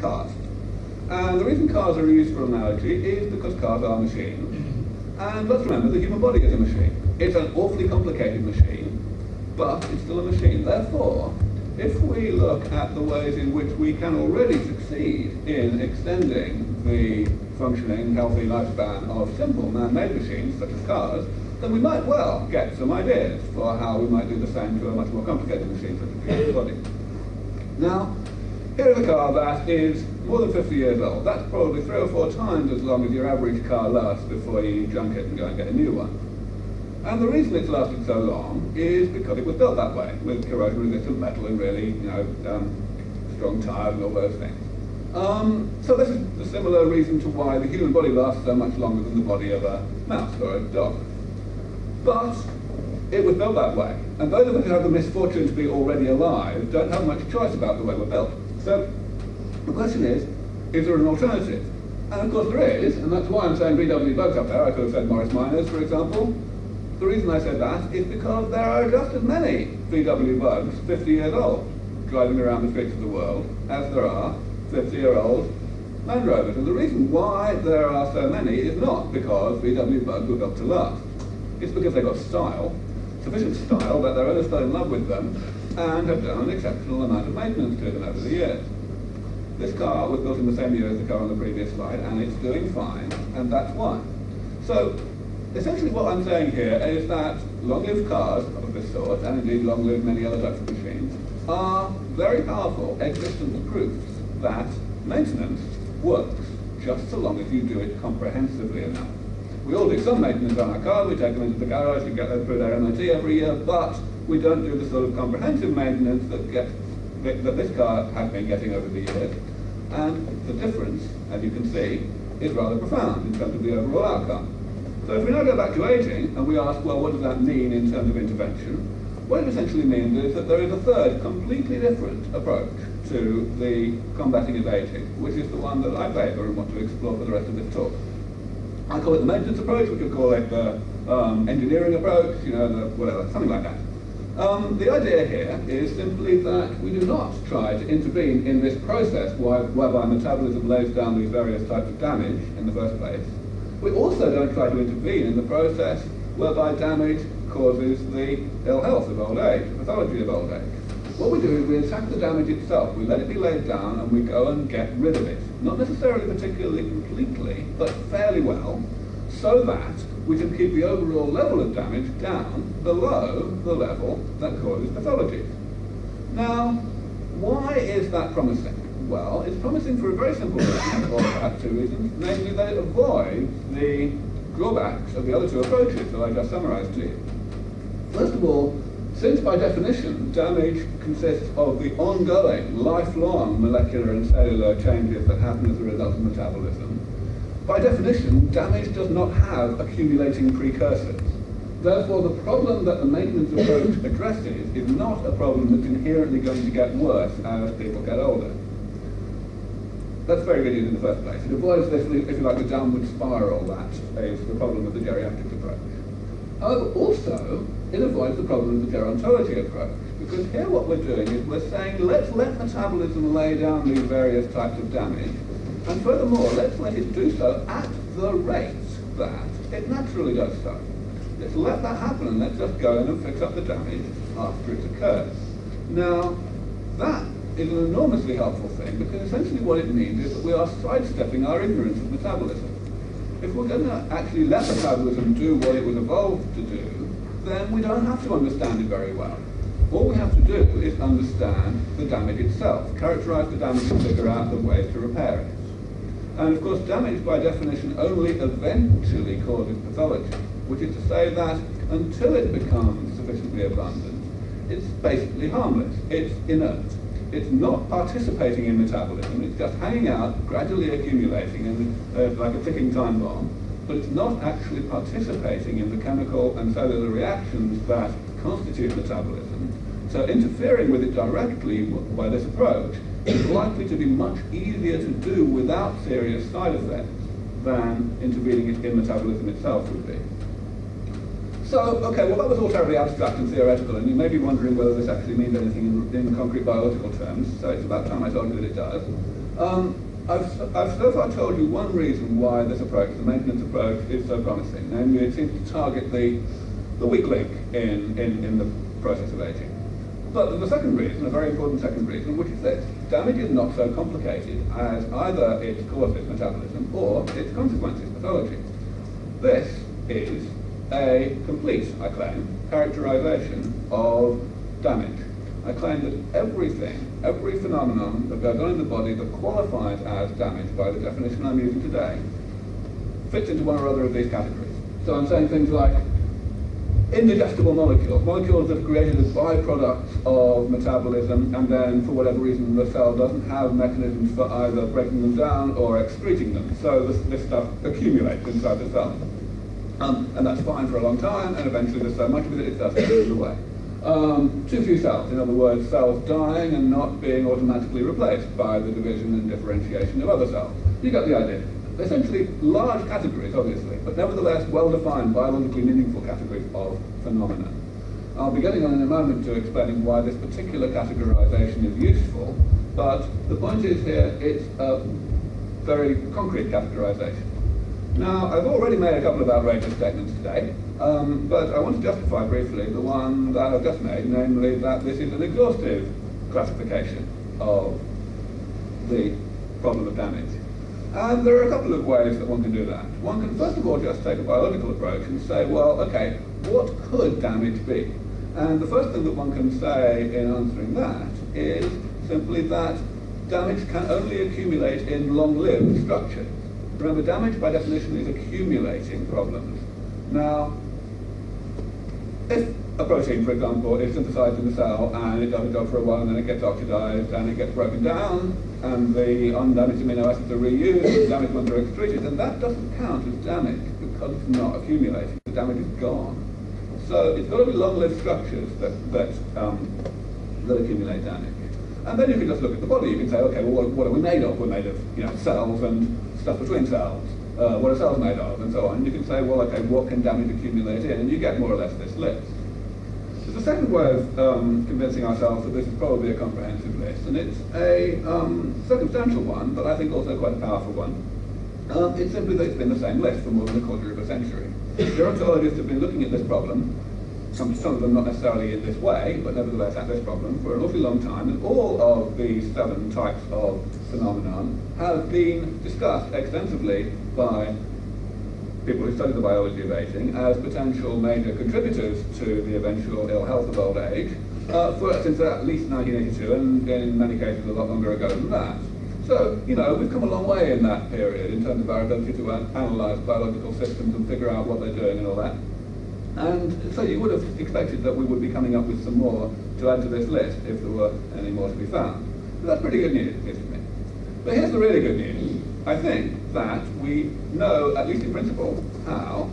cars. And the reason cars are used for analogy is because cars are machines. And let's remember, the human body is a machine. It's an awfully complicated machine, but it's still a machine. Therefore, if we look at the ways in which we can already succeed in extending the functioning, healthy lifespan of simple man-made machines, such as cars, then we might well get some ideas for how we might do the same to a much more complicated machine, such as the human body. Now, here is a car that is more than 50 years old. That's probably 3 or 4 times as long as your average car lasts before you junk it and go and get a new one. And the reason it's lasted so long is because it was built that way, with corrosion-resistant metal and really, strong tires and all those things. So this is a similar reason to why the human body lasts so much longer than the body of a mouse or a dog. But it was built that way, and those of us who have the misfortune to be already alive don't have much choice about the way we're built. So the question is there an alternative? And of course there is, and that's why I'm saying B.W. Bugs up there. I could have said Morris Miners, for example. The reason I said that is because there are just as many B.W. Bugs 50 years old driving around the streets of the world as there are 50-year-old Land Rovers. And the reason why there are so many is not because B.W. Bugs were built to last. It's because they've got style, sufficient style that their owners fell in love with them and have done an exceptional amount of maintenance to them over the years. This car was built in the same year as the car on the previous slide, and it's doing fine, and that's why. So, essentially what I'm saying here is that long-lived cars of this sort, and indeed long-lived many other types of machines, are very powerful existence proofs that maintenance works just so long as you do it comprehensively enough. We all do some maintenance on our cars, we take them into the garage, we get them through their MOT every year, but we don't do the sort of comprehensive maintenance that this car has been getting over the years. And the difference, as you can see, is rather profound in terms of the overall outcome. So if we now go back to aging and we ask, well, what does that mean in terms of intervention? What it essentially means is that there is a third, completely different approach to the combating of aging, which is the one that I favour and want to explore for the rest of this talk. I call it the maintenance approach, we could call it the engineering approach, whatever, something like that. The idea here is simply that we do not try to intervene in this process whereby metabolism lays down these various types of damage in the first place. We also don't try to intervene in the process whereby damage causes the ill health of old age, the pathology of old age. What we do is we attack the damage itself, we let it be laid down and we go and get rid of it. Not necessarily particularly completely, but fairly well, so that we can keep the overall level of damage down below the level that causes pathology. Now, why is that promising? Well, it's promising for a very simple reason, or perhaps two reasons, namely that it avoids the drawbacks of the other two approaches that I just summarised to you. First of all, since by definition damage consists of the ongoing, lifelong molecular and cellular changes that happen as a result of metabolism, by definition, damage does not have accumulating precursors. Therefore, the problem that the maintenance approach addresses is not a problem that's inherently going to get worse as people get older. That's very good news in the first place. It avoids this, if you like, the downward spiral that is the problem of the geriatric approach. Oh, also, it avoids the problem of the gerontology approach, because here what we're doing is we're saying, let's let metabolism lay down these various types of damage, and furthermore, let's let it do so at the rate that it naturally does so. Let's let that happen and let's just go in and fix up the damage after it occurs. Now, that is an enormously helpful thing because essentially what it means is that we are sidestepping our ignorance of metabolism. If we're going to actually let metabolism do what it was evolved to do, then we don't have to understand it very well. All we have to do is understand the damage itself, characterise the damage and figure out the ways to repair it. And of course, damage by definition only eventually causes pathology, which is to say that until it becomes sufficiently abundant, it's basically harmless, it's inert. It's not participating in metabolism, it's just hanging out, gradually accumulating in, like a ticking time bomb, but it's not actually participating in the chemical and cellular reactions that constitute metabolism. So interfering with it directly by this approach is likely to be much easier to do without serious side effects than intervening in metabolism itself would be. So, okay, well that was all terribly abstract and theoretical, and you may be wondering whether this actually means anything in concrete biological terms, so it's about time I told you that it does. I've so far told you one reason why this approach, the maintenance approach, is so promising. Namely, it seems to target the weak link in the process of aging. But there's a second reason, a very important second reason, which is that damage is not so complicated as either its cause, its metabolism, or its consequences, pathology. This is a complete, I claim, characterization of damage. I claim that everything, every phenomenon that goes on in the body that qualifies as damage by the definition I'm using today fits into one or other of these categories. So I'm saying things like indigestible molecules, molecules that are created as byproducts of metabolism and then for whatever reason the cell doesn't have mechanisms for either breaking them down or excreting them. So this stuff accumulates inside the cell. And that's fine for a long time, and eventually there's so much of it, it starts going away. Too few cells, in other words, cells dying and not being automatically replaced by the division and differentiation of other cells. You get the idea. Essentially large categories, obviously, but nevertheless well-defined, biologically meaningful categories of phenomena. I'll be getting on in a moment to explaining why this particular categorization is useful, but the point is here, it's a very concrete categorization. Now, I've already made a couple of outrageous statements today, but I want to justify briefly the one that I've just made, namely that this is an exhaustive classification of the problem of damage. And there are a couple of ways that one can do that. One can, first of all, just take a biological approach and say, well, okay, what could damage be? And the first thing that one can say in answering that is simply that damage can only accumulate in long-lived structures. Remember, damage by definition is accumulating problems. Now, if a protein, for example, is synthesized in the cell and it doesn't go for a while and then it gets oxidized and it gets broken down and the undamaged amino acids are reused and the damaged ones are excreted, then that doesn't count as damage because it's not accumulating. The damage is gone. So it's got to be long-lived structures that accumulate damage. And then if you just look at the body, you can say, okay, well, what are we made of? We're made of, you know, cells and stuff between cells. What are cells made of? And so on. And you can say, well, okay, what can damage accumulate in? And you get more or less this list. There's a second way of convincing ourselves that this is probably a comprehensive list, and it's a circumstantial one, but I think also quite a powerful one. It's simply that it's been the same list for more than a quarter of a century. Gerontologists have been looking at this problem, some of them not necessarily in this way, but nevertheless at this problem for an awfully long time, and all of these 7 types of phenomenon have been discussed extensively by people who study the biology of aging as potential major contributors to the eventual ill health of old age since at least 1982, and in many cases a lot longer ago than that. So, you know, we've come a long way in that period in terms of our ability to analyse biological systems and figure out what they're doing and all that. And so you would have expected that we would be coming up with some more to add to this list if there were any more to be found. But that's pretty good news, it seems to me. But here's the really good news. I think that we know, at least in principle, how